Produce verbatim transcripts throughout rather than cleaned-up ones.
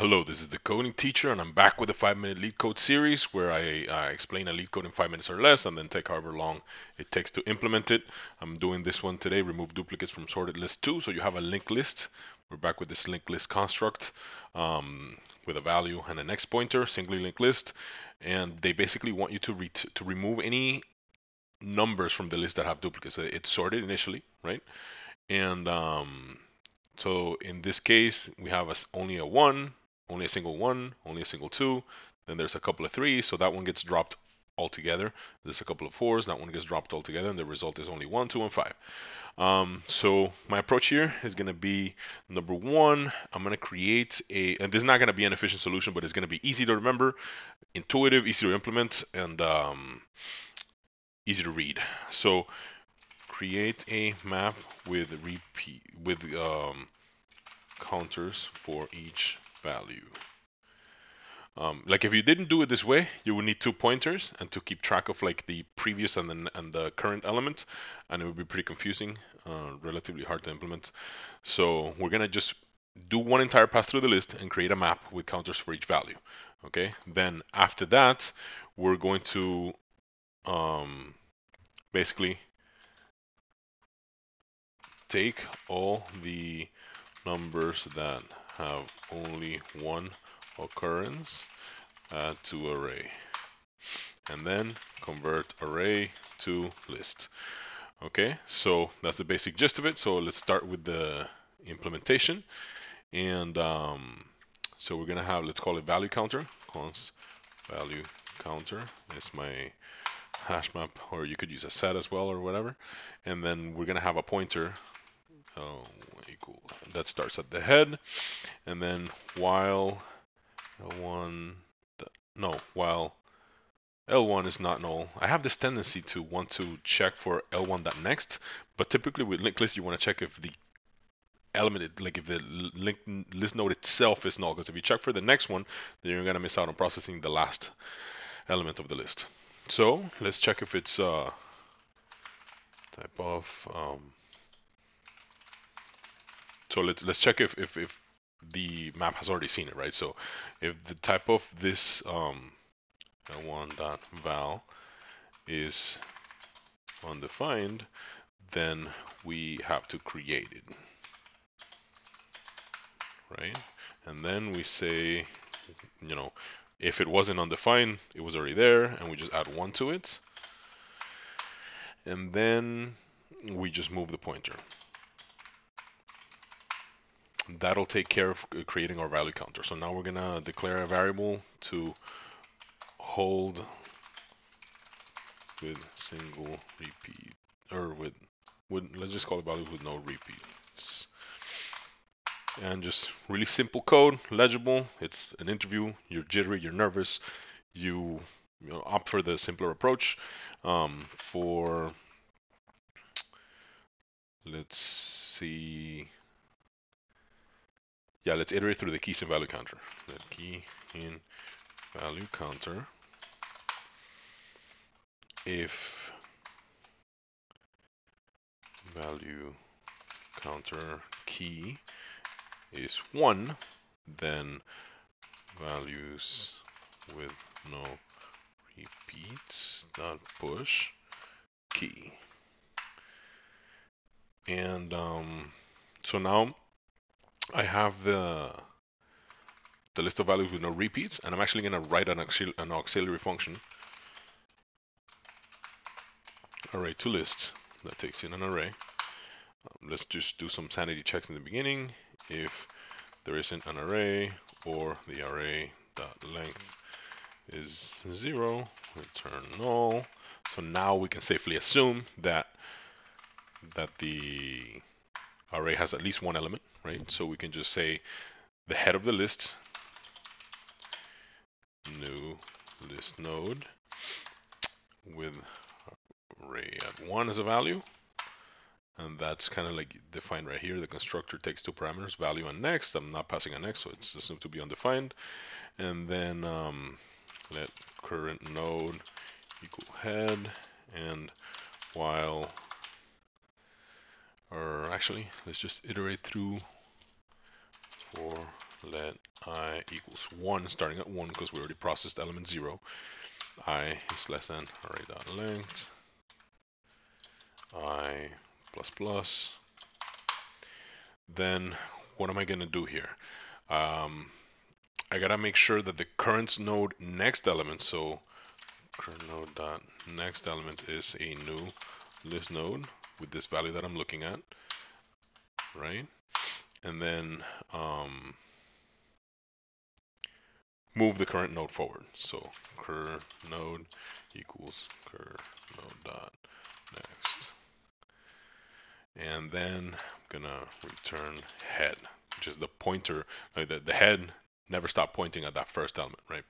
Hello, this is the coding teacher, and I'm back with the five minute LeetCode series where I uh, explain a LeetCode in five minutes or less and then take however long it takes to implement it. I'm doing this one today, remove duplicates from sorted list two. So you have a linked list. We're back with this linked list construct um, with a value and an X pointer, singly linked list. And they basically want you to, re to remove any numbers from the list that have duplicates. So it's sorted initially, right? And um, so in this case, we have a, only a one. Only a single one, only a single two, then there's a couple of threes, so that one gets dropped altogether. There's a couple of fours, that one gets dropped altogether, and the result is only one, two, and five. Um, so my approach here is gonna be, number one, I'm gonna create a, and this is not gonna be an efficient solution, but it's gonna be easy to remember, intuitive, easy to implement, and um, easy to read. So create a map with repeat, with um, counters for each value. Um, like if you didn't do it this way, you would need two pointers and to keep track of like the previous and the, and the current element, and it would be pretty confusing, uh, relatively hard to implement. So we're gonna just do one entire pass through the list and create a map with counters for each value. Okay, then after that, we're going to um, basically take all the numbers that have only one occurrence, add to array, and then convert array to list. Okay, so that's the basic gist of it. So let's start with the implementation. And um, so we're gonna have, let's call it value counter. Const value counter is my hash map, or you could use a set as well or whatever. And then we're gonna have a pointer. Oh, equal. That starts at the head, and then while L one, no, while L one is not null. I have this tendency to want to check for L one dot next, but typically with linked list you want to check if the element, like if the linked list node itself is null, because if you check for the next one, then you're gonna miss out on processing the last element of the list. So let's check if it's uh, type of. Um, So let's let's check if, if if the map has already seen it, right? So if the type of this um, L one dot val is undefined, then we have to create it, right? And then we say, you know, if it wasn't undefined, it was already there, and we just add one to it, and then we just move the pointer. That'll take care of creating our value counter. So now we're gonna declare a variable to hold with single repeat, or with, with let's just call it value with no repeats. And just really simple code, legible. It's an interview. You're jittery, you're nervous. You, you know, opt for the simpler approach. Um, for let's see. Yeah, let's iterate through the keys in value counter. Let key in value counter. If value counter key is one, then values with no repeats dot push key. And um, so now I have the the list of values with no repeats, and I'm actually going to write an, auxil an auxiliary function, array to list, that takes in an array. Um, let's just do some sanity checks in the beginning. If there isn't an array, or the array dot length is zero, return null. So now we can safely assume that that the array has at least one element, right? So we can just say the head of the list, new list node with array at one as a value. And that's kind of like defined right here. The constructor takes two parameters, value and next. I'm not passing a next, so it's assumed to be undefined. And then um, let current node equal head, and while or actually, let's just iterate through for let I equals one, starting at one because we already processed element zero. I is less than array dot length. I plus plus. Then what am I gonna do here? Um, I gotta make sure that the current node next element, so current node dot next element is a new list node with this value that I'm looking at, right? And then um, move the current node forward. So cur node equals cur node dot next, and then I'm gonna return head, which is the pointer. Uh, the, the head never stopped pointing at that first element, right?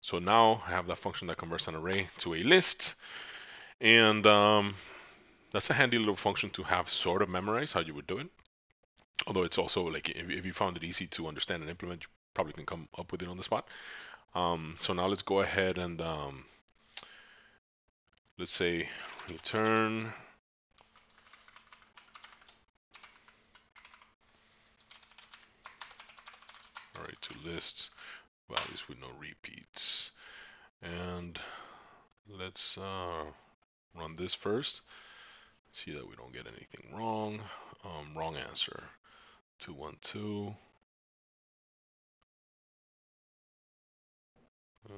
So now I have that function that converts an array to a list, and um, that's a handy little function to have sort of memorized how you would do it. Although it's also like, if, if you found it easy to understand and implement, you probably can come up with it on the spot. Um, so now let's go ahead and um, let's say return array to list values with no repeats, and let's uh, run this first. See that we don't get anything wrong. Um, wrong answer. two one two. Uh,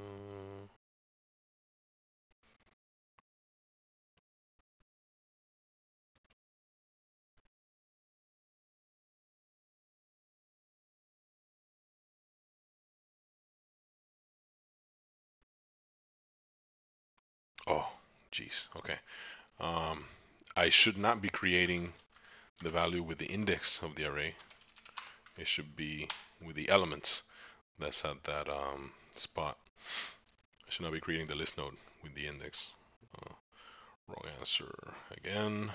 oh, geez. Okay. Um, I should not be creating the value with the index of the array. It should be with the elements that's at that um, spot. I should not be creating the list node with the index. Uh, wrong answer again.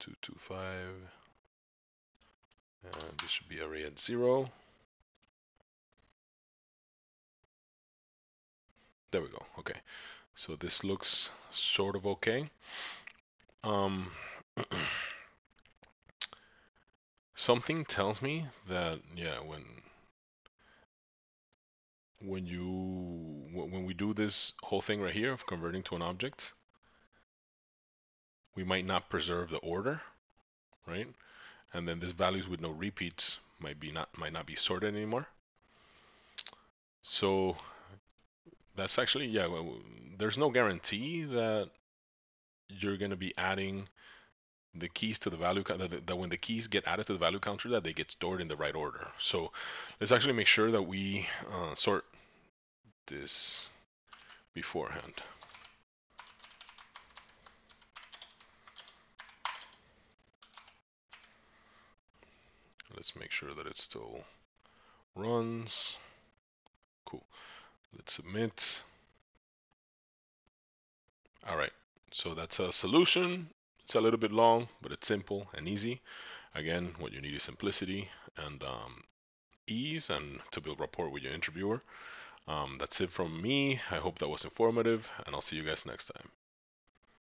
two two five. And this should be array at zero. There we go. Okay. So this looks sort of okay. Um, something tells me that, yeah, when when you when we do this whole thing right here of converting to an object, we might not preserve the order, right? And then these values with no repeats might be not might not be sorted anymore. So that's actually, yeah, well, there's no guarantee that you're going to be adding the keys to the value that, that when the keys get added to the value counter, that they get stored in the right order. So let's actually make sure that we uh, sort this beforehand. Let's make sure that it still runs. Cool. Let's submit. All right, so that's a solution. It's a little bit long, but it's simple and easy. Again, what you need is simplicity and um, ease, and to build rapport with your interviewer. Um, that's it from me. I hope that was informative, and I'll see you guys next time.